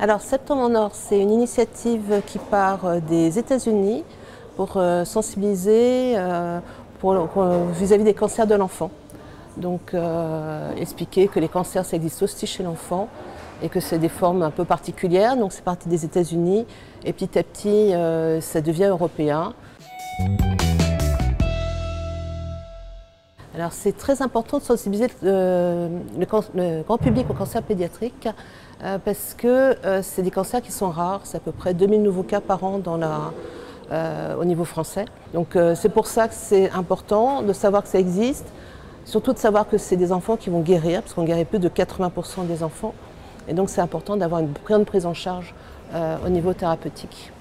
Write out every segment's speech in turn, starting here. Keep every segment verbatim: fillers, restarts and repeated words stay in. Alors, Septembre en Or, c'est une initiative qui part des États-Unis pour sensibiliser vis-à-vis des cancers de l'enfant. Donc, euh, expliquer que les cancers, ça existe aussi chez l'enfant et que c'est des formes un peu particulières. Donc, c'est parti des États-Unis et petit à petit, euh, ça devient européen. Alors, c'est très important de sensibiliser le, le, le grand public au cancer pédiatrique euh, parce que euh, c'est des cancers qui sont rares. C'est à peu près deux mille nouveaux cas par an dans la, euh, au niveau français. Donc, euh, c'est pour ça que c'est important de savoir que ça existe. Surtout de savoir que c'est des enfants qui vont guérir, parce qu'on guérit plus de quatre-vingts pour cent des enfants. Et donc c'est important d'avoir une grande prise en charge euh, au niveau thérapeutique.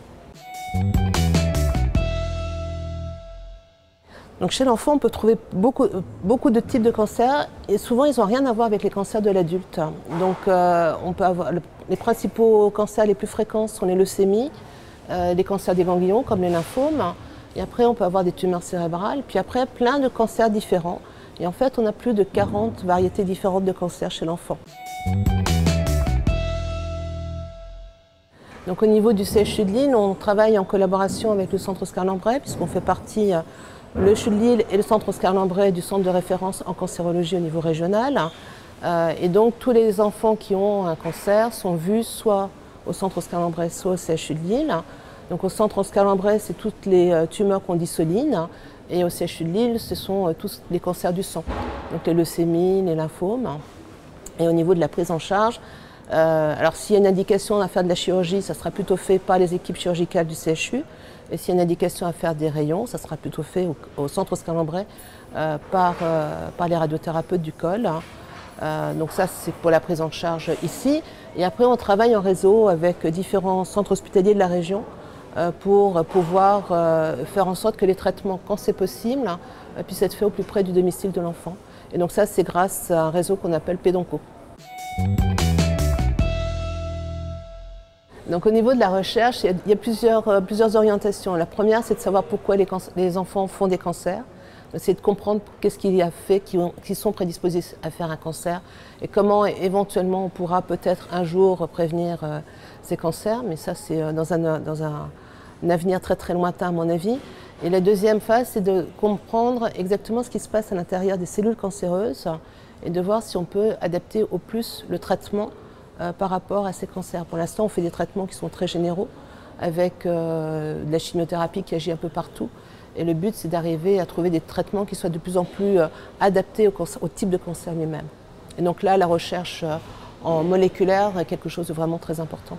Donc chez l'enfant, on peut trouver beaucoup, beaucoup de types de cancers, et souvent ils n'ont rien à voir avec les cancers de l'adulte. Donc euh, on peut avoir le, les principaux cancers les plus fréquents sont les leucémies, euh, les cancers des ganglions comme les lymphomes, et après on peut avoir des tumeurs cérébrales, puis après plein de cancers différents. Et en fait, on a plus de quarante variétés différentes de cancers chez l'enfant. Donc, au niveau du C H U de Lille, on travaille en collaboration avec le Centre Oscar Lambret, puisqu'on fait partie, le C H U de Lille et le Centre Oscar Lambret, du centre de référence en cancérologie au niveau régional. Et donc, tous les enfants qui ont un cancer sont vus soit au Centre Oscar Lambret, soit au C H U de Lille. Donc, au Centre Oscar Lambret, c'est toutes les tumeurs qu'on dit solines. Et au C H U de Lille, ce sont tous les cancers du sang, donc les leucémies, les lymphomes. Et au niveau de la prise en charge, euh, alors s'il y a une indication à faire de la chirurgie, ça sera plutôt fait par les équipes chirurgicales du C H U. Et s'il y a une indication à faire des rayons, ça sera plutôt fait au, au Centre Oscar Lambret euh, par, euh, par les radiothérapeutes du col. Euh, donc ça, c'est pour la prise en charge ici. Et après, on travaille en réseau avec différents centres hospitaliers de la région pour pouvoir faire en sorte que les traitements, quand c'est possible, puissent être faits au plus près du domicile de l'enfant. Et donc ça, c'est grâce à un réseau qu'on appelle Pédonco. Donc au niveau de la recherche, il y a plusieurs, plusieurs orientations. La première, c'est de savoir pourquoi les, les enfants font des cancers. C'est de comprendre qu'est-ce qu'il y a fait, qui, ont, qui sont prédisposés à faire un cancer et comment éventuellement on pourra peut-être un jour prévenir euh, ces cancers. Mais ça, c'est euh, dans, un, dans un, un avenir très très lointain à mon avis. Et la deuxième phase, c'est de comprendre exactement ce qui se passe à l'intérieur des cellules cancéreuses et de voir si on peut adapter au plus le traitement euh, par rapport à ces cancers. Pour l'instant, on fait des traitements qui sont très généraux avec euh, de la chimiothérapie qui agit un peu partout. Et le but, c'est d'arriver à trouver des traitements qui soient de plus en plus adaptés au, cancer, au type de cancer lui-même. Et donc là, la recherche en moléculaire est quelque chose de vraiment très important.